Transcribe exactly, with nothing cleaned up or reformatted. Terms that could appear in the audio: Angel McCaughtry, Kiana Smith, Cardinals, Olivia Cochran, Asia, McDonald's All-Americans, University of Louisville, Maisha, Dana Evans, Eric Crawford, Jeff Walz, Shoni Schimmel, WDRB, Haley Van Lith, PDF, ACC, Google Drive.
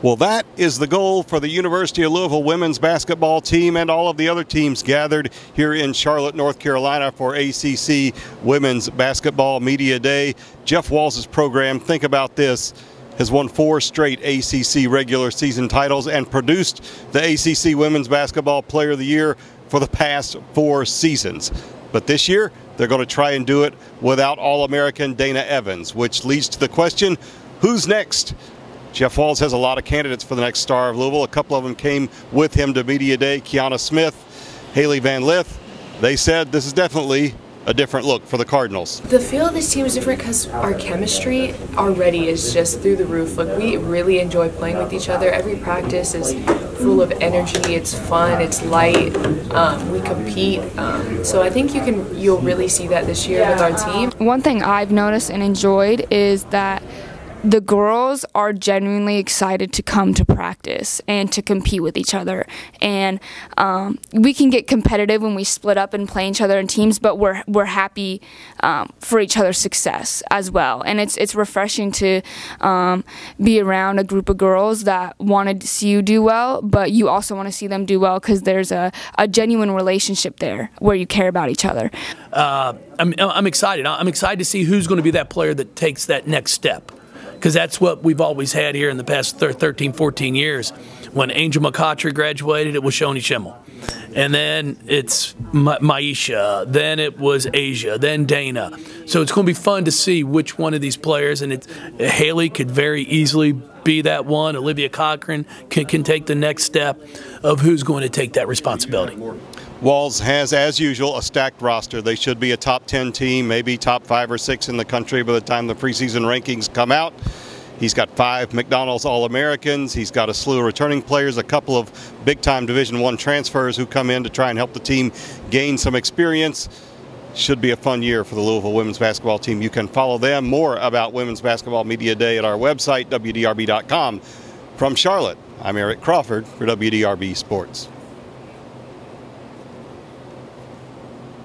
Well, that is the goal for the University of Louisville women's basketball team and all of the other teams gathered here in Charlotte, North Carolina for A C C Women's Basketball Media Day. Jeff Walz's program, think about this, has won four straight A C C regular season titles and produced the A C C Women's Basketball Player of the Year for the past four seasons. But this year, they're going to try and do it without All-American Dana Evans, which leads to the question, who's next? Jeff Walz has a lot of candidates for the next star of Louisville. A couple of them came with him to Media Day. Kiana Smith, Haley Van Lith. They said this is definitely a different look for the Cardinals. The feel of this team is different because our chemistry already is just through the roof. Like, we really enjoy playing with each other. Every practice is full of energy. It's fun. It's light. Um, we compete. Um, so I think you can, you'll really see that this year with our team. One thing I've noticed and enjoyed is that the girls are genuinely excited to come to practice and to compete with each other. And um, we can get competitive when we split up and play each other in teams, but we're, we're happy um, for each other's success as well. And it's, it's refreshing to um, be around a group of girls that want to see you do well, but you also want to see them do well because there's a, a genuine relationship there where you care about each other. Uh, I'm, I'm excited. I'm excited to see who's going to be that player that takes that next step, because that's what we've always had here in the past thirteen, fourteen years. When Angel McCaughtry graduated, it was Shoni Schimmel. And then it's Ma Maisha. Then it was Asia. Then Dana. So it's going to be fun to see which one of these players. And it's, Haley could very easily be that one. Olivia Cochran can, can take the next step of who's going to take that responsibility. Walz has, as usual, a stacked roster. They should be a top ten team, maybe top five or six in the country by the time the preseason rankings come out. He's got five McDonald's All-Americans. He's got a slew of returning players, a couple of big-time Division one transfers who come in to try and help the team gain some experience. Should be a fun year for the Louisville women's basketball team. You can follow them. More about Women's Basketball Media Day at our website, W D R B dot com. From Charlotte, I'm Eric Crawford for W D R B Sports.